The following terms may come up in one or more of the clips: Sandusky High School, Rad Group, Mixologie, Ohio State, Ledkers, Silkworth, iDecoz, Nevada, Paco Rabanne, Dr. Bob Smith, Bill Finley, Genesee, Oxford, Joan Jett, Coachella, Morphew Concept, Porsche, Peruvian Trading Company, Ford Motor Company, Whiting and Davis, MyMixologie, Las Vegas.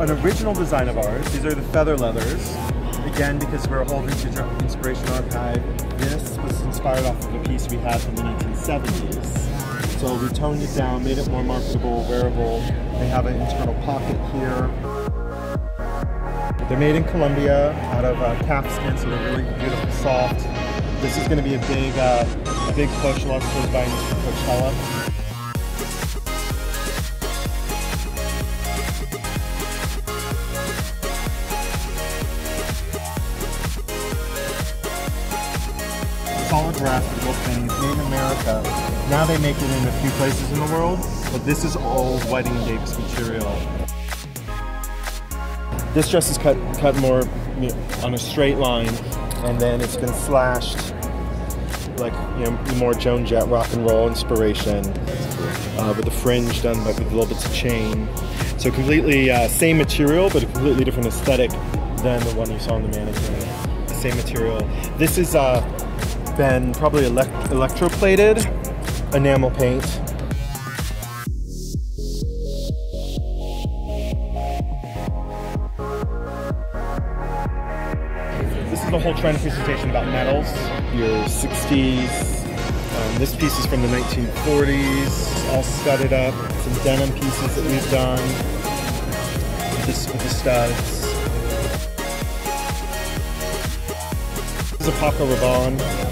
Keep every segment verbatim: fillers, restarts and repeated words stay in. an original design of ours. These are the feather leathers. Again, because we're holding to our inspiration archive, this was inspired off of a piece we had from the nineteen seventies. So we toned it down, made it more marketable, wearable. They have an internal pocket here. They're made in Colombia out of uh, calf skin, so they're really beautiful, soft. This is going to be a big, uh, a big push. A lot of stores buying this for Coachella. Graphical things made in America. Now they make it in a few places in the world, but this is all Whiting and Davis material. This dress is cut cut more you know, on a straight line, and then it's been slashed like you know more Joan Jett rock and roll inspiration, uh, with the fringe done by with little bits of chain. So completely uh, same material, but a completely different aesthetic than the one you saw in the mannequin. The same material. This is uh, been probably elect electroplated enamel paint. This is the whole trend presentation about metals, your sixties. Um, this piece is from the nineteen forties, all studded up. Some denim pieces that we've done with, this, with the studs. This is a Paco Rabanne.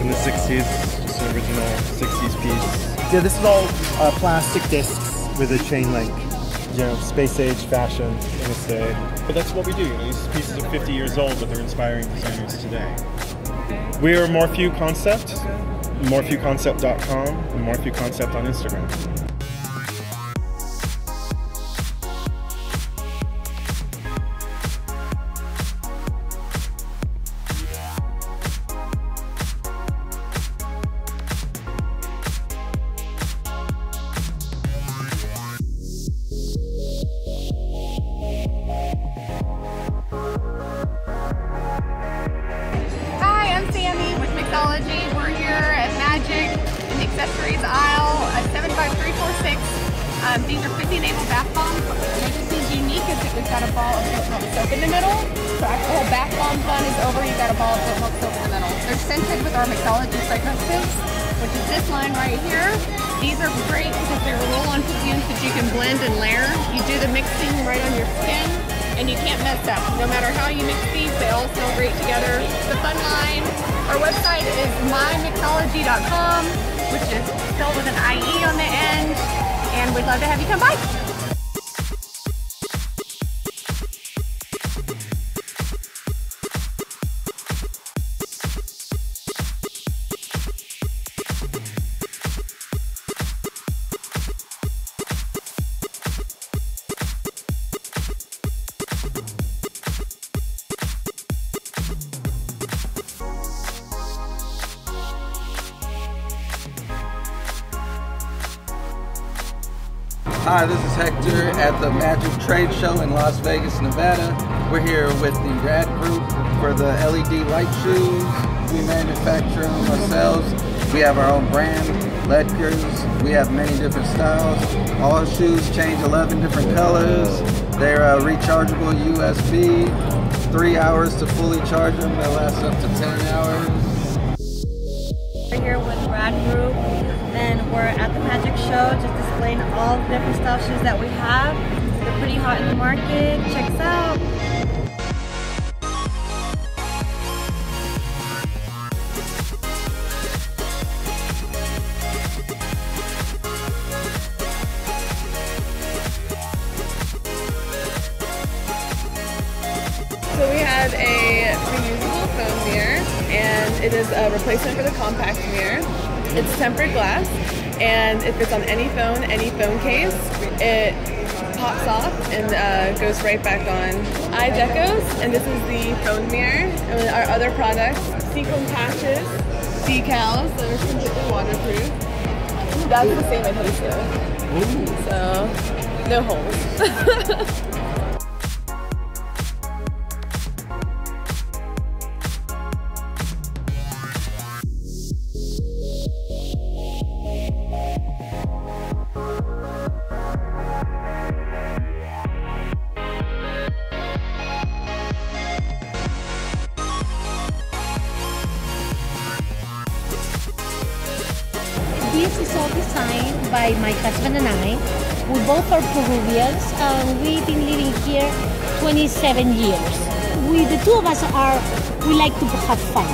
In the sixties, just an original sixties piece. Yeah, this is all uh, plastic discs with a chain link. You know, space age fashion, I would say. But that's what we do, you know, these pieces are fifty years old, but they're inspiring designers today. We are Morphew Concept, morphew concept dot com, and Morphew Concept on Instagram. We're here at Magic in the accessories aisle at seven five three four six. Um, these are fifty naval bath bombs. This is unique is that we've got a ball of goat milk soap in the middle. So after the whole bath bomb fun is over, you've got a ball of goat milk soap in the middle. They're scented with our Mixologie fragrances, which is this line right here. These are great because they're roll-on perfumes that you can blend and layer. You do the mixing right on your skin, and you can't mess up. No matter how you mix these, they all smell great together. It's a fun line. Our website is my mixologie dot com, which is spelled with an I E on the end, and we'd love to have you come by. Hi, this is Hector at the Magic Trade Show in Las Vegas, Nevada. We're here with the Rad Group for the L E D light shoes. We manufacture them ourselves. We have our own brand, Ledkers. We have many different styles. All shoes change eleven different colors. They're uh, rechargeable U S B. Three hours to fully charge them. They last up to ten hours. We're here with Rad Group. And we're at the Magic Show just displaying all the different style shoes that we have. They're pretty hot in the market. Check us out! So we have a reusable foam mirror, and it is a replacement for the compact mirror. It's tempered glass, and it fits on any phone, any phone case. It pops off and uh, goes right back on. iDecoz, and this is the phone mirror. And our other products, sequin patches, decals, that are completely waterproof. That's the same adhesive, so no holes. all designed by my husband and I. We both are Peruvians, and we've been living here twenty-seven years. We, the two of us are, we like to have fun.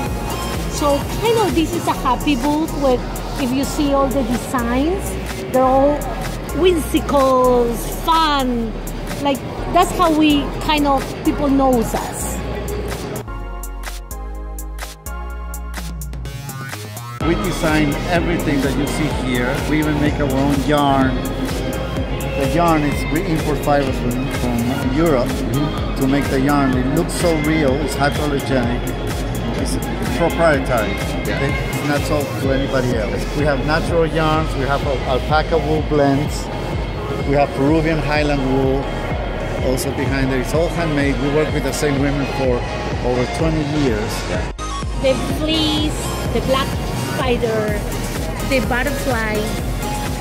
So kind of this is a happy booth where if you see all the designs, they're all whimsical, fun, like that's how we kind of, people knows us. We design everything that you see here. We even make our own yarn. The yarn is, we import fibers from, from Europe mm-hmm. to make the yarn. It looks so real, it's hypoallergenic, it's proprietary, yeah. Okay? It's not sold to anybody else. We have natural yarns, we have alpaca wool blends, we have Peruvian highland wool, also behind there. It's all handmade. We work with the same women for over twenty years. Yeah. The fleece, the black spider, the butterfly,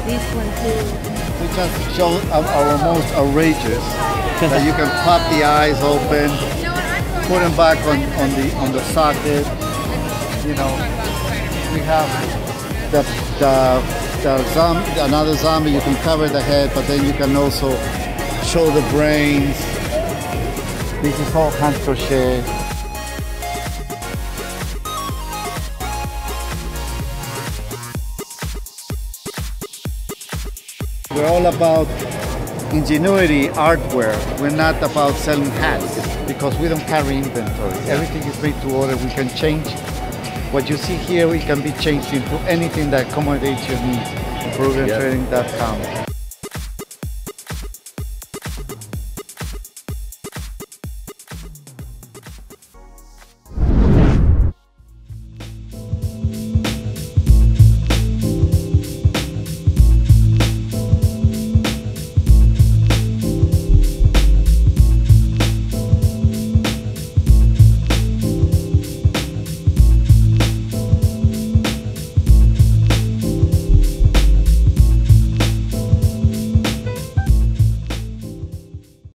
this one too. We just show our most outrageous that you can pop the eyes open, put them back on, on the on the socket. You know, we have the, the, the zombie, another zombie. You can cover the head, but then you can also show the brains. This is all hand crochet. We're all about ingenuity, artware. We're not about selling hats because we don't carry inventory. Everything is made to order. We can change what you see here. We can be changed into anything that accommodates your needs. Peruvian Trading dot com.